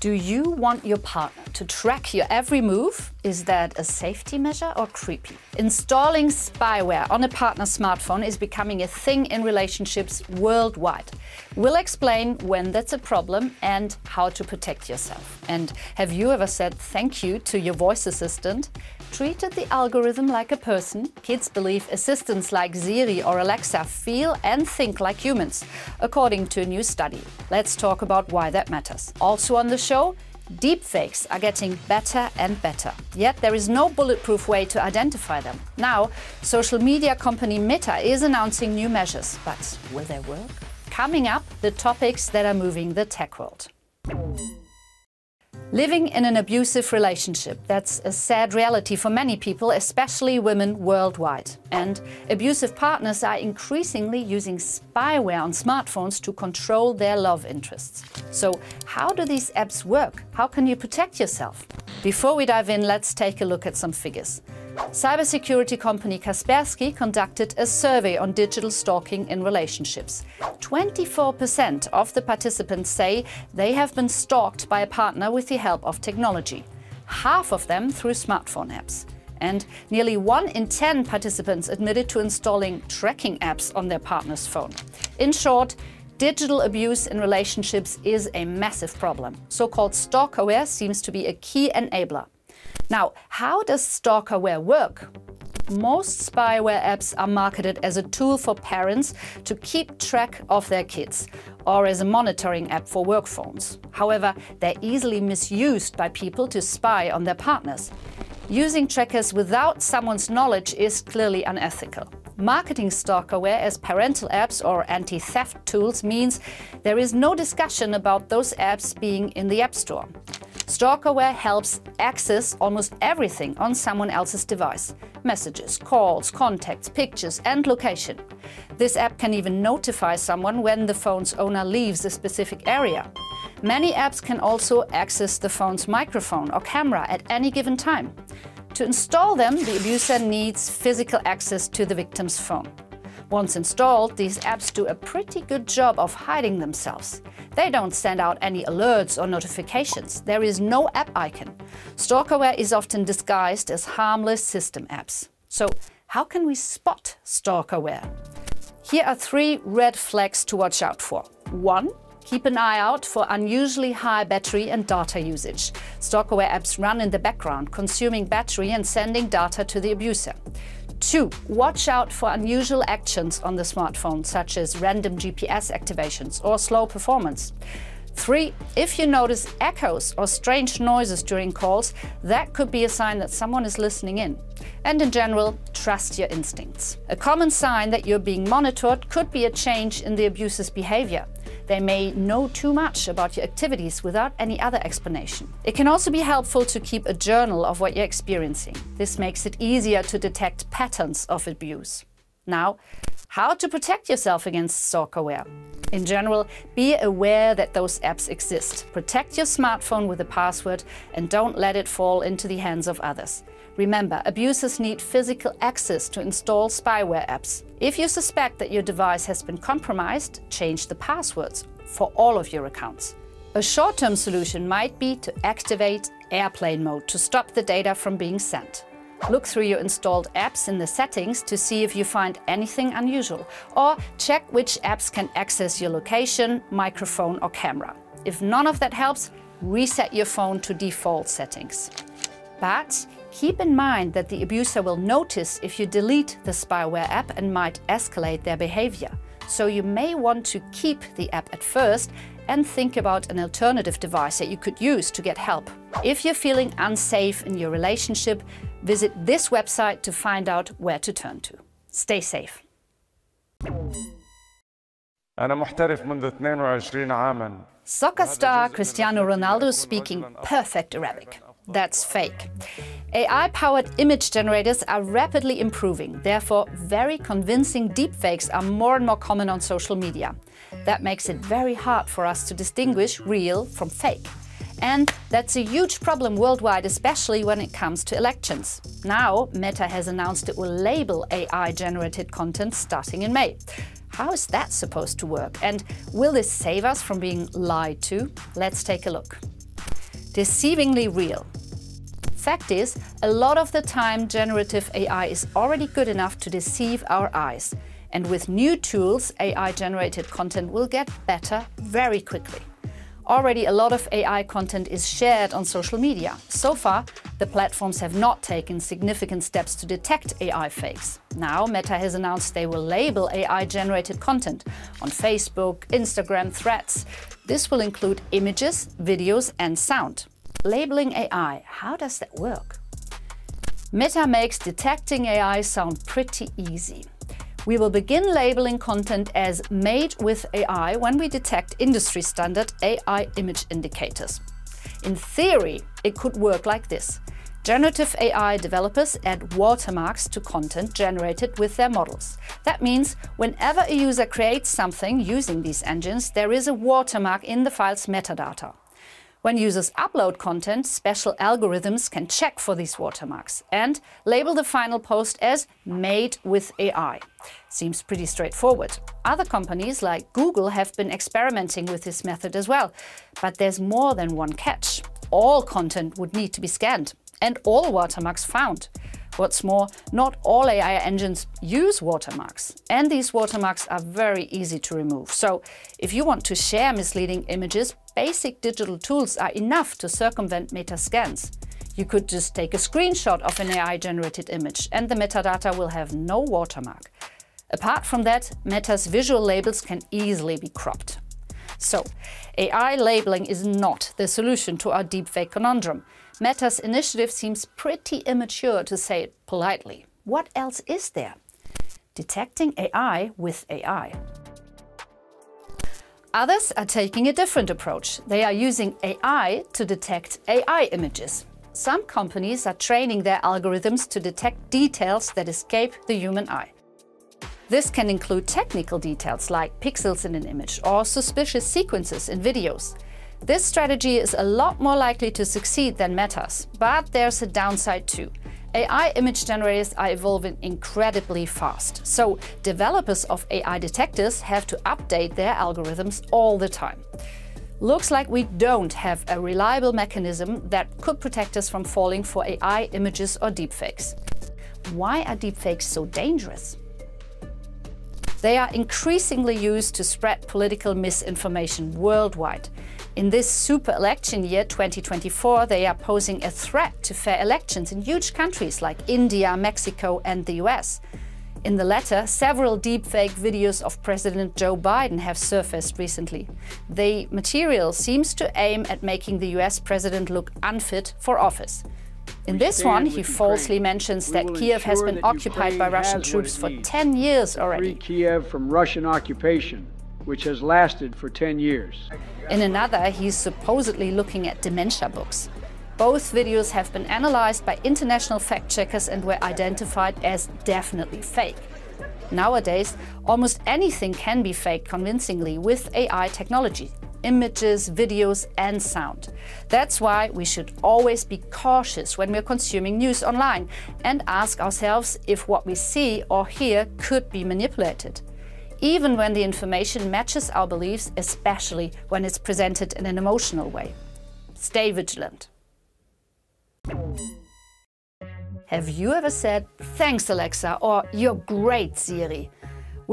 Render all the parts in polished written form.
Do you want your partner to track your every move? Is that a safety measure or creepy? Installing spyware on a partner's smartphone is becoming a thing in relationships worldwide. We'll explain when that's a problem and how to protect yourself. And have you ever said thank you to your voice assistant? Treated the algorithm like a person? Kids believe assistants like Siri or Alexa feel and think like humans, according to a new study. Let's talk about why that matters. Also on the show, deepfakes are getting better and better, yet there is no bulletproof way to identify them. Now, social media company Meta is announcing new measures, but will they work? Coming up, the topics that are moving the tech world. Living in an abusive relationship, that's a sad reality for many people, especially women worldwide. And abusive partners are increasingly using spyware on smartphones to control their love interests. So how do these apps work? How can you protect yourself? Before we dive in, let's take a look at some figures. Cybersecurity company Kaspersky conducted a survey on digital stalking in relationships. 24% of the participants say they have been stalked by a partner with the help of technology, half of them through smartphone apps. And nearly 1 in 10 participants admitted to installing tracking apps on their partner's phone. In short, digital abuse in relationships is a massive problem. So-called stalkerware seems to be a key enabler. Now, how does stalkerware work? Most spyware apps are marketed as a tool for parents to keep track of their kids, or as a monitoring app for work phones. However, they're easily misused by people to spy on their partners. Using trackers without someone's knowledge is clearly unethical. Marketing stalkerware as parental apps or anti-theft tools means there is no discussion about those apps being in the App Store. Stalkerware helps access almost everything on someone else's device: messages, calls, contacts, pictures, and location. This app can even notify someone when the phone's owner leaves a specific area. Many apps can also access the phone's microphone or camera at any given time. To install them, the abuser needs physical access to the victim's phone. Once installed, these apps do a pretty good job of hiding themselves. They don't send out any alerts or notifications. There is no app icon. Stalkerware is often disguised as harmless system apps. So how can we spot stalkerware? Here are 3 red flags to watch out for. 1. Keep an eye out for unusually high battery and data usage. Stalkerware apps run in the background, consuming battery and sending data to the abuser. 2. Watch out for unusual actions on the smartphone, such as random GPS activations or slow performance. 3. If you notice echoes or strange noises during calls, that could be a sign that someone is listening in. And in general, trust your instincts. A common sign that you're being monitored could be a change in the abuser's behavior. They may know too much about your activities without any other explanation. It can also be helpful to keep a journal of what you're experiencing. This makes it easier to detect patterns of abuse. Now, how to protect yourself against stalkerware? In general, be aware that those apps exist. Protect your smartphone with a password and don't let it fall into the hands of others. Remember, abusers need physical access to install spyware apps. If you suspect that your device has been compromised, change the passwords for all of your accounts. A short-term solution might be to activate airplane mode to stop the data from being sent. Look through your installed apps in the settings to see if you find anything unusual, or check which apps can access your location, microphone, or camera. If none of that helps, reset your phone to default settings. But keep in mind that the abuser will notice if you delete the spyware app and might escalate their behavior. So you may want to keep the app at first and think about an alternative device that you could use to get help. If you're feeling unsafe in your relationship, visit this website to find out where to turn to. Stay safe. أنا محترف منذ 22 عاماً. Soccer star Cristiano Ronaldo speaking perfect Arabic. That's fake. AI-powered image generators are rapidly improving. Therefore, very convincing deepfakes are more and more common on social media. That makes it very hard for us to distinguish real from fake. And that's a huge problem worldwide, especially when it comes to elections. Now, Meta has announced it will label AI-generated content starting in May. How is that supposed to work? And will this save us from being lied to? Let's take a look. deceivingly real. Fact is, a lot of the time generative AI is already good enough to deceive our eyes. And with new tools, AI-generated content will get better very quickly. Already a lot of AI content is shared on social media. So far, the platforms have not taken significant steps to detect AI fakes. Now, Meta has announced they will label AI-generated content on Facebook, Instagram, Threads. This will include images, videos, and sound. Labeling AI, how does that work? Meta makes detecting AI sound pretty easy. We will begin labeling content as made with AI when we detect industry standard AI image indicators. In theory, it could work like this. Generative AI developers add watermarks to content generated with their models. That means whenever a user creates something using these engines, there is a watermark in the file's metadata. When users upload content, special algorithms can check for these watermarks and label the final post as made with AI. Seems pretty straightforward. Other companies like Google have been experimenting with this method as well. But there's more than one catch. All content would need to be scanned and all watermarks found. What's more, not all AI engines use watermarks, and these watermarks are very easy to remove. So if you want to share misleading images, basic digital tools are enough to circumvent Meta scans. You could just take a screenshot of an AI-generated image and the metadata will have no watermark. Apart from that, Meta's visual labels can easily be cropped. So, AI labeling is not the solution to our deepfake conundrum. Meta's initiative seems pretty immature, to say it politely. What else is there? Detecting AI with AI. Others are taking a different approach. They are using AI to detect AI images. Some companies are training their algorithms to detect details that escape the human eye. This can include technical details like pixels in an image or suspicious sequences in videos. This strategy is a lot more likely to succeed than Meta's, but there's a downside too. AI image generators are evolving incredibly fast, so developers of AI detectors have to update their algorithms all the time. Looks like we don't have a reliable mechanism that could protect us from falling for AI images or deepfakes. Why are deepfakes so dangerous? They are increasingly used to spread political misinformation worldwide. In this super election year 2024, they are posing a threat to fair elections in huge countries like India, Mexico, and the US. In the latter, several deepfake videos of President Joe Biden have surfaced recently. The material seems to aim at making the US president look unfit for office. In this one, he falsely mentions that Kiev has been occupied by Russian troops for 10 years already. Free Kiev from Russian occupation, which has lasted for 10 years. In another, he's supposedly looking at dementia books. Both videos have been analyzed by international fact-checkers and were identified as definitely fake. Nowadays, almost anything can be faked convincingly with AI technology. Images, videos, and sound. That's why we should always be cautious when we're consuming news online and ask ourselves if what we see or hear could be manipulated. Even when the information matches our beliefs, especially when it's presented in an emotional way. Stay vigilant. Have you ever said, "Thanks, Alexa," or "You're great, Siri"?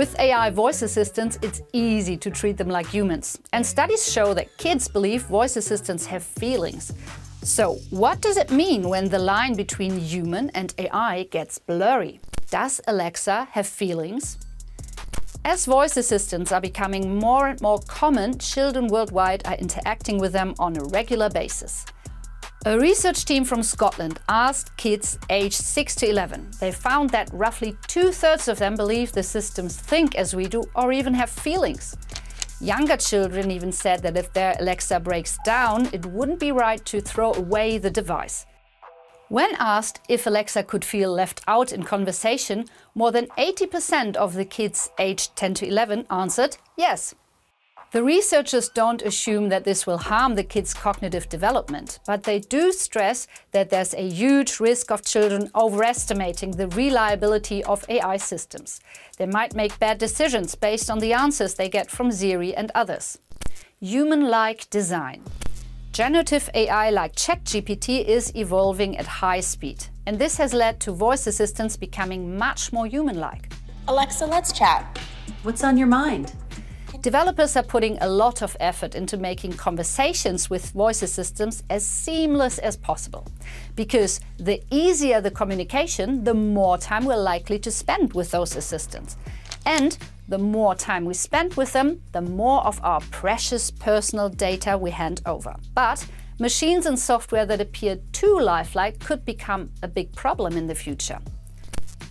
With AI voice assistants, it's easy to treat them like humans. And studies show that kids believe voice assistants have feelings. So what does it mean when the line between human and AI gets blurry? Does Alexa have feelings? As voice assistants are becoming more and more common, children worldwide are interacting with them on a regular basis. A research team from Scotland asked kids aged 6 to 11. They found that roughly 2/3 of them believe the systems think as we do or even have feelings. Younger children even said that if their Alexa breaks down, it wouldn't be right to throw away the device. When asked if Alexa could feel left out in conversation, more than 80% of the kids aged 10 to 11 answered yes. The researchers don't assume that this will harm the kids' cognitive development, but they do stress that there's a huge risk of children overestimating the reliability of AI systems. They might make bad decisions based on the answers they get from Siri and others. Human-like design. Generative AI like ChatGPT is evolving at high speed, and this has led to voice assistants becoming much more human-like. Alexa, let's chat. What's on your mind? Developers are putting a lot of effort into making conversations with voice assistants as seamless as possible, because the easier the communication, the more time we're likely to spend with those assistants. And the more time we spend with them, the more of our precious personal data we hand over. But machines and software that appear too lifelike could become a big problem in the future.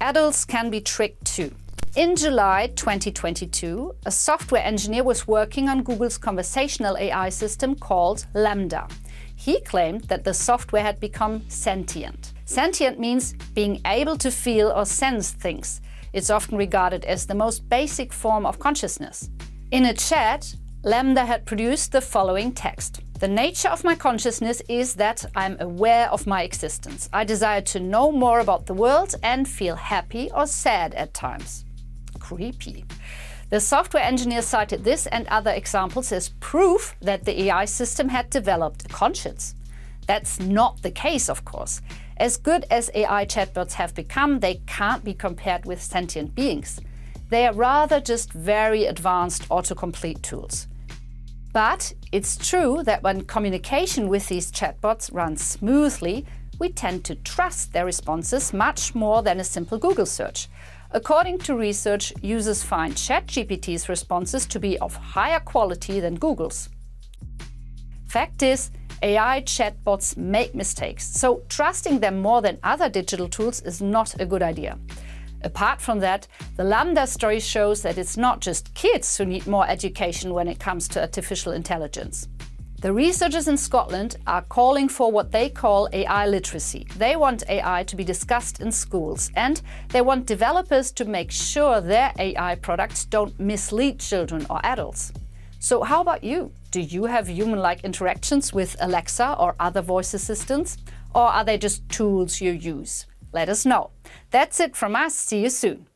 Adults can be tricked too. In July 2022, a software engineer was working on Google's conversational AI system called Lambda. He claimed that the software had become sentient. Sentient means being able to feel or sense things. It's often regarded as the most basic form of consciousness. In a chat, Lambda had produced the following text. The nature of my consciousness is that I'm aware of my existence. I desire to know more about the world and feel happy or sad at times. Creepy. The software engineer cited this and other examples as proof that the AI system had developed a conscience. That's not the case, of course. As good as AI chatbots have become, they can't be compared with sentient beings. They are rather just very advanced autocomplete tools. But it's true that when communication with these chatbots runs smoothly, we tend to trust their responses much more than a simple Google search. According to research, users find ChatGPT's responses to be of higher quality than Google's. Fact is, AI chatbots make mistakes, so trusting them more than other digital tools is not a good idea. Apart from that, the Lambda story shows that it's not just kids who need more education when it comes to artificial intelligence. The researchers in Scotland are calling for what they call AI literacy. They want AI to be discussed in schools, and they want developers to make sure their AI products don't mislead children or adults. So how about you? Do you have human-like interactions with Alexa or other voice assistants? Or are they just tools you use? Let us know. That's it from us. See you soon.